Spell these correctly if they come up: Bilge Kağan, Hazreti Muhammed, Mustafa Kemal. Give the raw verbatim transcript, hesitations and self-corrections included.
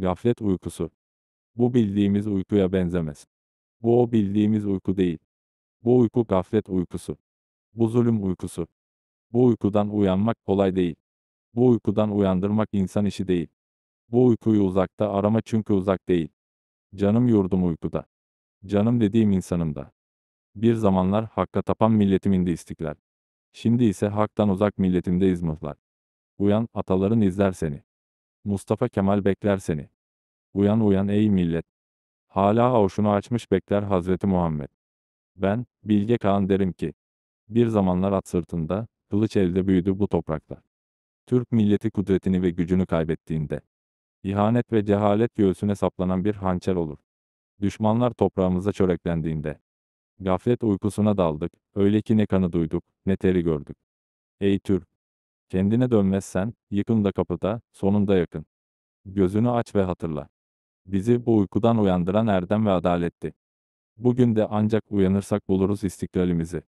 Gaflet uykusu. Bu bildiğimiz uykuya benzemez. Bu o bildiğimiz uyku değil. Bu uyku gaflet uykusu. Bu zulüm uykusu. Bu uykudan uyanmak kolay değil. Bu uykudan uyandırmak insan işi değil. Bu uykuyu uzakta arama çünkü uzak değil. Canım yurdum uykuda. Canım dediğim insanımda. Bir zamanlar hakka tapan milletimindi istiklal. Şimdi ise haktan uzak milletimde izmıhlar. Uyan, ataların izler seni. Mustafa Kemal bekler seni. Uyan uyan ey millet. Hala avuçunu açmış bekler Hazreti Muhammed. Ben, Bilge Kağan derim ki, bir zamanlar at sırtında, kılıç elde büyüdü bu topraklar. Türk milleti kudretini ve gücünü kaybettiğinde, ihanet ve cehalet göğsüne saplanan bir hançer olur. Düşmanlar toprağımıza çöreklendiğinde, gaflet uykusuna daldık, öyle ki ne kanı duyduk, ne teri gördük. Ey Türk! Kendine dönmezsen, yıkın da kapıda, sonunda yakın. Gözünü aç ve hatırla. Bizi bu uykudan uyandıran erdem ve adaletti. Bugün de ancak uyanırsak buluruz istiklalimizi.